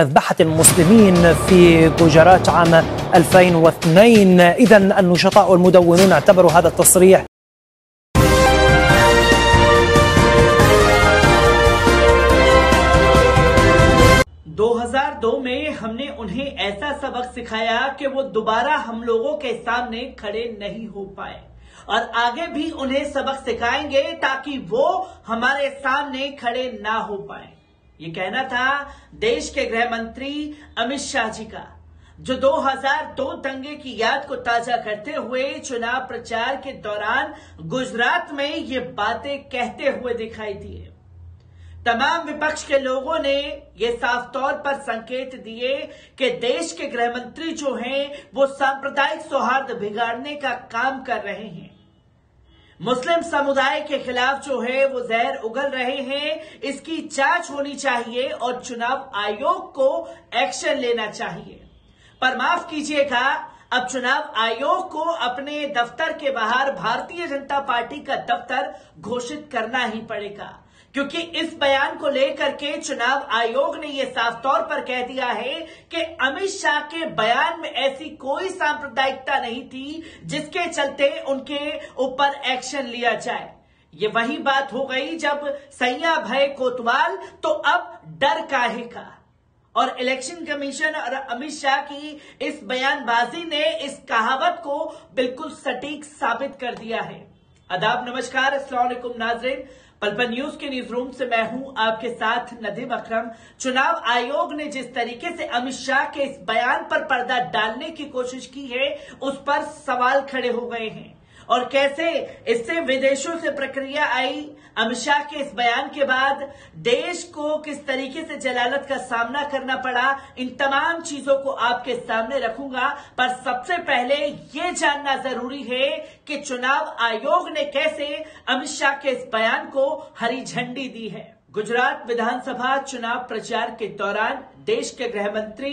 مذبحة المسلمين في جوجرات عام 2002. إذا النشطاء والمدونون اعتبروا هذا التصريح में हमने उन्हें ऐसा सबक सिखाया कि वो दोबारा हम लोगों के सामने खड़े नहीं हो पाए और आगे भी उन्हें सबक सिखाएंगे ताकि वो हमारे सामने खड़े ना हो पाए। ये कहना था देश के गृह मंत्री अमित शाह जी का, जो 2002 दंगे की याद को ताजा करते हुए चुनाव प्रचार के दौरान गुजरात में ये बातें कहते हुए दिखाई दिए। तमाम विपक्ष के लोगों ने ये साफ तौर पर संकेत दिए कि देश के गृह मंत्री जो हैं वो सांप्रदायिक सौहार्द बिगाड़ने का काम कर रहे हैं, मुस्लिम समुदाय के खिलाफ जो है वो जहर उगल रहे हैं, इसकी जांच होनी चाहिए और चुनाव आयोग को एक्शन लेना चाहिए। पर माफ कीजिएगा, अब चुनाव आयोग को अपने दफ्तर के बाहर भारतीय जनता पार्टी का दफ्तर घोषित करना ही पड़ेगा, क्योंकि इस बयान को लेकर के चुनाव आयोग ने यह साफ तौर पर कह दिया है कि अमित शाह के बयान में ऐसी कोई सांप्रदायिकता नहीं थी जिसके चलते उनके ऊपर एक्शन लिया जाए। ये वही बात हो गई जब सैया भय कोतवाल, तो अब डर काहे का। और इलेक्शन कमीशन और अमित शाह की इस बयानबाजी ने इस कहावत को बिल्कुल सटीक साबित कर दिया है। आदाब, नमस्कार, अस्सलाम वालेकुम नाजरीन। पल पल न्यूज के न्यूज रूम से मैं हूं आपके साथ नदीम अकरम। चुनाव आयोग ने जिस तरीके से अमित शाह के इस बयान पर पर्दा डालने की कोशिश की है, उस पर सवाल खड़े हो गए हैं। और कैसे इससे विदेशों से प्रक्रिया आई, अमित शाह के इस बयान के बाद देश को किस तरीके से जलालत का सामना करना पड़ा, इन तमाम चीजों को आपके सामने रखूंगा। पर सबसे पहले ये जानना जरूरी है कि चुनाव आयोग ने कैसे अमित शाह के इस बयान को हरी झंडी दी है। गुजरात विधानसभा चुनाव प्रचार के दौरान देश के गृह मंत्री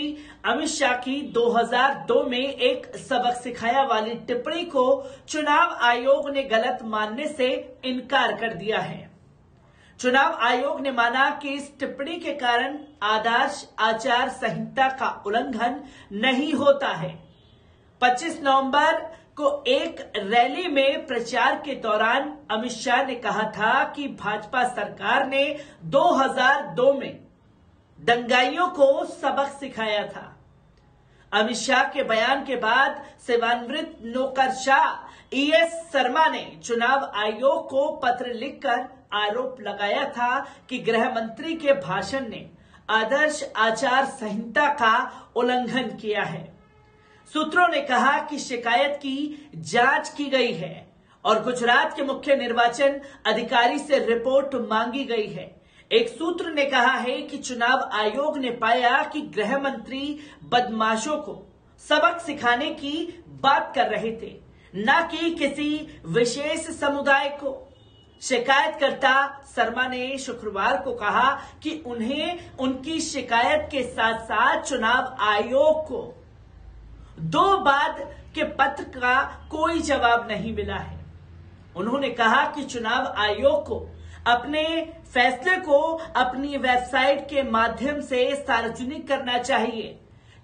अमित शाह की 2002 में एक सबक सिखाया वाली टिप्पणी को चुनाव आयोग ने गलत मानने से इनकार कर दिया है। चुनाव आयोग ने माना कि इस टिप्पणी के कारण आदर्श आचार संहिता का उल्लंघन नहीं होता है। 25 नवंबर को एक रैली में प्रचार के दौरान अमित शाह ने कहा था कि भाजपा सरकार ने 2002 में दंगाइयों को सबक सिखाया था। अमित शाह के बयान के बाद सेवानिवृत्त नौकरशाह E.S. शर्मा ने चुनाव आयोग को पत्र लिखकर आरोप लगाया था कि गृह मंत्री के भाषण ने आदर्श आचार संहिता का उल्लंघन किया है। सूत्रों ने कहा कि शिकायत की जांच की गई है और गुजरात के मुख्य निर्वाचन अधिकारी से रिपोर्ट मांगी गई है। एक सूत्र ने कहा है कि चुनाव आयोग ने पाया कि गृह मंत्री बदमाशों को सबक सिखाने की बात कर रहे थे, न कि किसी विशेष समुदाय को। शिकायतकर्ता शर्मा ने शुक्रवार को कहा कि उन्हें उनकी शिकायत के साथ साथ चुनाव आयोग को 2 बाद के पत्र का कोई जवाब नहीं मिला है। उन्होंने कहा कि चुनाव आयोग को अपने फैसले को अपनी वेबसाइट के माध्यम से सार्वजनिक करना चाहिए,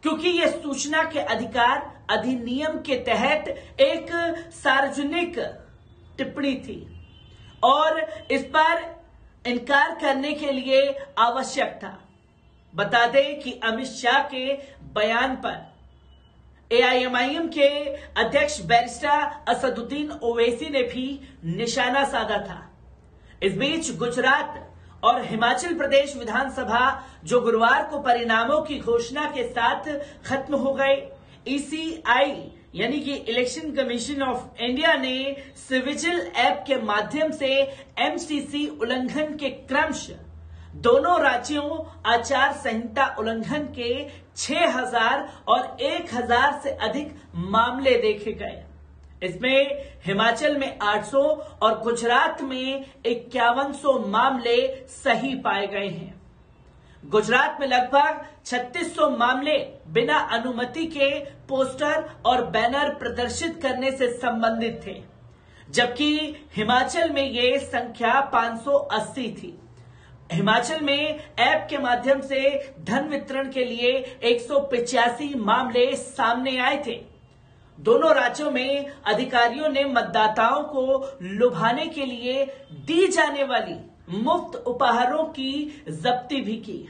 क्योंकि यह सूचना के अधिकार अधिनियम के तहत एक सार्वजनिक टिप्पणी थी और इस पर इनकार करने के लिए आवश्यक था। बता दें कि अमित शाह के बयान पर AIMIM के अध्यक्ष बैरिस्टर असदुद्दीन ओवैसी ने भी निशाना साधा था। इस बीच गुजरात और हिमाचल प्रदेश विधानसभा, जो गुरुवार को परिणामों की घोषणा के साथ खत्म हो गए, ECI यानी कि इलेक्शन कमीशन ऑफ इंडिया ने सिविजिल ऐप के माध्यम से MCC उल्लंघन के क्रमश दोनों राज्यों आचार संहिता उल्लंघन के 6000 और 1000 से अधिक मामले देखे गए। इसमें हिमाचल में 800 और गुजरात में 5100 मामले सही पाए गए हैं। गुजरात में लगभग 3600 मामले बिना अनुमति के पोस्टर और बैनर प्रदर्शित करने से संबंधित थे, जबकि हिमाचल में ये संख्या 580 थी। हिमाचल में ऐप के माध्यम से धन वितरण के लिए 185 मामले सामने आए थे। दोनों राज्यों में अधिकारियों ने मतदाताओं को लुभाने के लिए दी जाने वाली मुफ्त उपहारों की जब्ती भी की।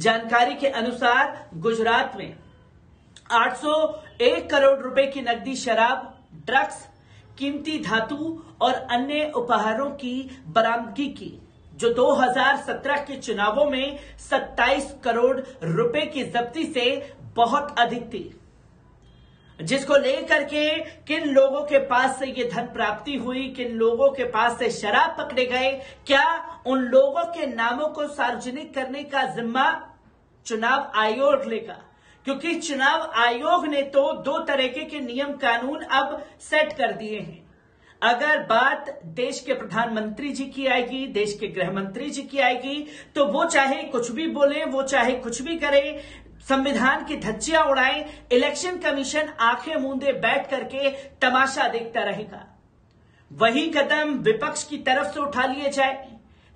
जानकारी के अनुसार गुजरात में 801 करोड़ रुपए की नकदी शराब, ड्रग्स, कीमती धातु और अन्य उपहारों की बरामदगी की, जो 2017 के चुनावों में 27 करोड़ रुपए की जब्ती से बहुत अधिक थी, जिसको लेकर के किन लोगों के पास से ये धन प्राप्ति हुई, किन लोगों के पास से शराब पकड़े गए, क्या उन लोगों के नामों को सार्वजनिक करने का जिम्मा चुनाव आयोग लेगा? क्योंकि चुनाव आयोग ने तो दो तरीके के नियम कानून अब सेट कर दिए हैं। अगर बात देश के प्रधानमंत्री जी की आएगी, देश के गृह मंत्री जी की आएगी, तो वो चाहे कुछ भी बोले, वो चाहे कुछ भी करें, संविधान की धज्जियां उड़ाएं, इलेक्शन कमीशन आंखें मूंदे बैठ करके तमाशा देखता रहेगा। वही कदम विपक्ष की तरफ से उठा लिए जाए,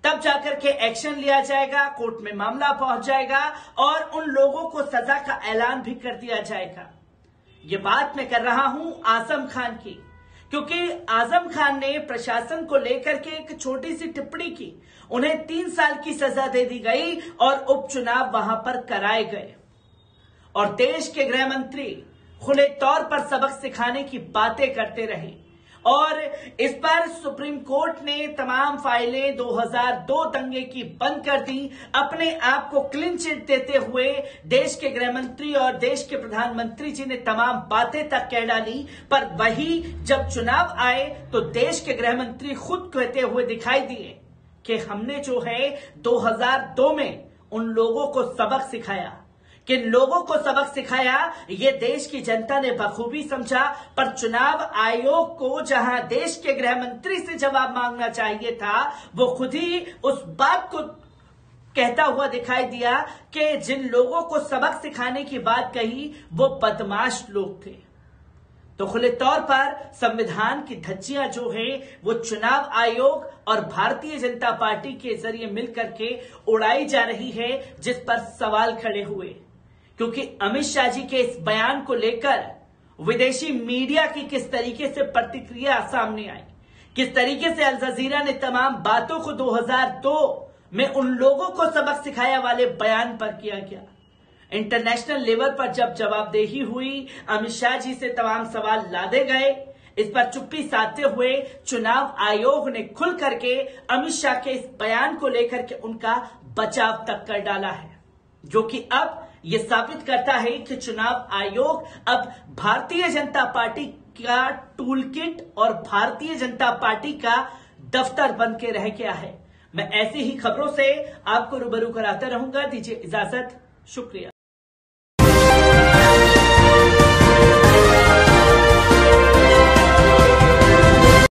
तब जाकर के एक्शन लिया जाएगा, कोर्ट में मामला पहुंच जाएगा और उन लोगों को सजा का ऐलान भी कर दिया जाएगा। ये बात मैं कर रहा हूं आजम खान की, क्योंकि आजम खान ने प्रशासन को लेकर के एक छोटी सी टिप्पणी की। उन्हें 3 साल की सजा दे दी गई और उपचुनाव वहां पर कराए गए। और देश के गृह मंत्री खुले तौर पर सबक सिखाने की बातें करते रहे और इस पर सुप्रीम कोर्ट ने तमाम फाइलें 2002 दंगे की बंद कर दी। अपने आप को क्लीन चिट देते हुए देश के गृह मंत्री और देश के प्रधानमंत्री जी ने तमाम बातें तक कह डाली, पर वही जब चुनाव आए तो देश के गृह मंत्री खुद कहते हुए दिखाई दिए कि हमने जो है 2002 में उन लोगों को सबक सिखाया। किन लोगों को सबक सिखाया ये देश की जनता ने बखूबी समझा, पर चुनाव आयोग को जहां देश के गृह मंत्री से जवाब मांगना चाहिए था, वो खुद ही उस बात को कहता हुआ दिखाई दिया कि जिन लोगों को सबक सिखाने की बात कही वो बदमाश लोग थे। तो खुले तौर पर संविधान की धज्जियां जो है वो चुनाव आयोग और भारतीय जनता पार्टी के जरिए मिलकर के उड़ाई जा रही है, जिस पर सवाल खड़े हुए। क्योंकि अमित शाह जी के इस बयान को लेकर विदेशी मीडिया की किस तरीके से प्रतिक्रिया सामने आई, किस तरीके से अल जजीरा ने तमाम बातों को 2002 में उन लोगों को सबक सिखाया वाले बयान पर किया गया। इंटरनेशनल लेवल पर जब जवाबदेही हुई, अमित शाह जी से तमाम सवाल लादे गए, इस पर चुप्पी साधते हुए चुनाव आयोग ने खुल करके अमित शाह के इस बयान को लेकर के उनका बचाव तक कर डाला है, जो कि अब ये साबित करता है कि चुनाव आयोग अब भारतीय जनता पार्टी का टूलकिट और भारतीय जनता पार्टी का दफ्तर बन के रह गया है। मैं ऐसी ही खबरों से आपको रूबरू कराता रहूंगा। दीजिए इजाजत, शुक्रिया।